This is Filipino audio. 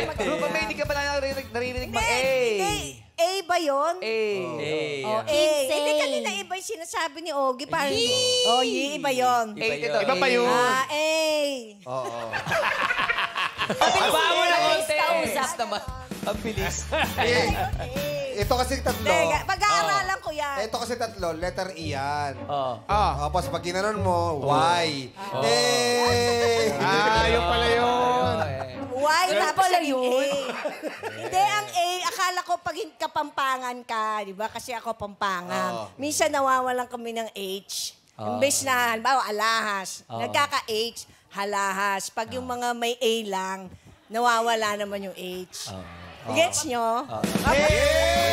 Rupa, may hindi ka pala naririnig mag A. A ba yun? A. Hindi kanina iba yung sinasabi ni Ogie. O, Y ba yun? Iba pa yun. A. Oo. Aba mo na konti. Ang bilis. Ito kasi tatlo. Pag-aaralan ko yan. Ito kasi tatlo, letter E yan. Tapos pag ginanon mo, Y. Ayun pala yun. Y, tapos pala yun. Hindi, ang A, akala ko pag Kapampangan ka, di ba? Kasi ako Pampangan. Minsan nawawalan kami ng H. Imbes na, halimbawa, alahas. Nagkaka-H, halahas. Pag yung mga may A lang, nawawala naman yung H. Gets nyo?